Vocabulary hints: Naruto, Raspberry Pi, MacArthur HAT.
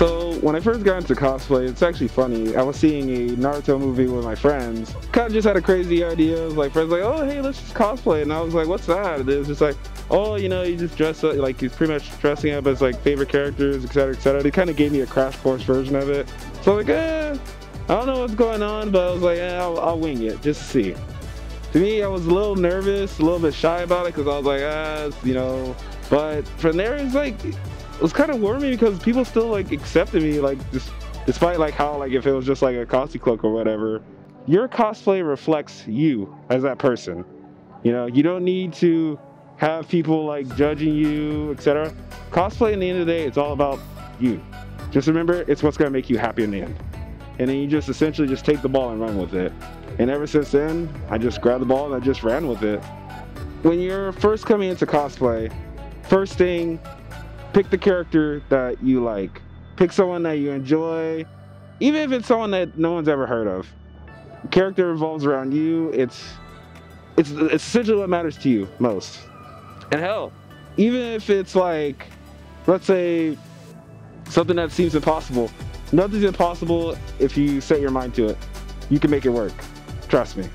So when I first got into cosplay, it's actually funny. I was seeing a Naruto movie with my friends. Kind of just had a crazy idea. Like friends like, oh hey, let's just cosplay, and I was like, what's that? And it was just like, oh, you know, you just dress up, like he's pretty much dressing up as like favorite characters, etc, etc. They kind of gave me a crash course version of it. So I'm like, I don't know what's going on, but I was like, I'll wing it just to see. To me, I was a little nervous, a little bit shy about it, because I was like, you know. But from there, it's like, it was kind of warming because people still like accepted me, like despite like how like if it was just like a cosplay cloak or whatever. Your cosplay reflects you as that person. You know, you don't need to have people like judging you, etc. Cosplay, in the end of the day, it's all about you. Just remember, it's what's gonna make you happy in the end. And then you just essentially just take the ball and run with it. And ever since then, I just grabbed the ball and I just ran with it. When you're first coming into cosplay, first thing, pick the character that you like. Pick someone that you enjoy, even if it's someone that no one's ever heard of. The character revolves around you. It's essentially what matters to you most. And hell, even if it's like, let's say, something that seems impossible. Nothing's impossible if you set your mind to it. You can make it work. Trust me.